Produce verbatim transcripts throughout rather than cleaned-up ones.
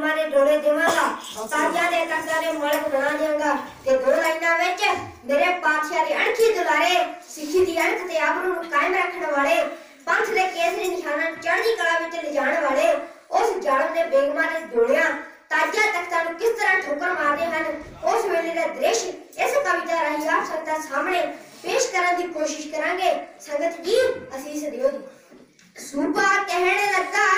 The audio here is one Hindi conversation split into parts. तुम्हारे डोले जमाला ताजा ने ताजा मलक बना देंगा ते दो लाइना विच मेरे पातशाह दी अणखी दुलारे सिखी दी अणख ते आबरू नु कायम रखण वाले पंथ दे केसरी निशाना चढ़दी कला विच ले जाण वाले उस जालम ने बेगमा ने जोड़िया ताजा तख्तां नु किस तरह ठोकर मारदे हन उस वेले दा दृश्य इस कविता राही आप संगत सामने पेश करन दी कोशिश करांगे। संगत जी असीस दियो जी। सूबा कहण लगा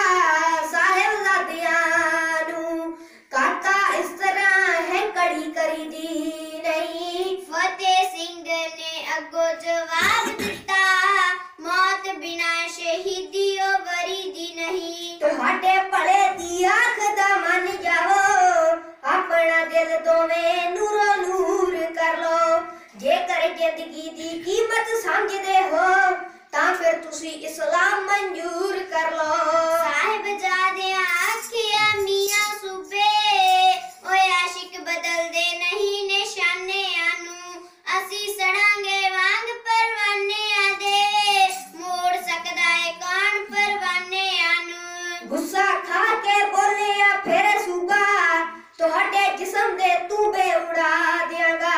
जिंदगी दी कीमत समझदे हो तां फिर तुसी इस्लाम मंजूर कर लो। साहिब जादे आखिया मियां सूबे ओ आशिक बदल दे नहीं निशाने आनू असी सड़ांगे वांग परवाने आदे मोड़ सकदा है कौन परवाने आनू। गुस्सा खा के बोले या फिर सूबा तोहडे जिस्म दे तू बे उड़ा देंगा।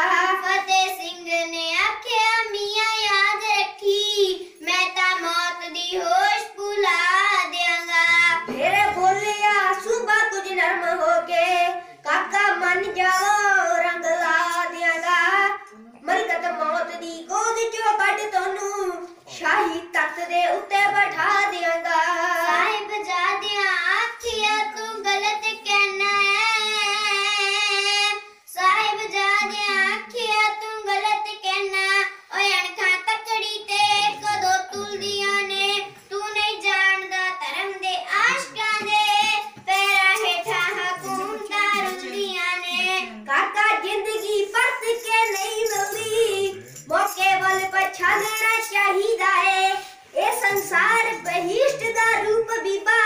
संसार बहिष्ट दा रूप बीबा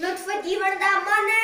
लुत्फ जीवन दा मन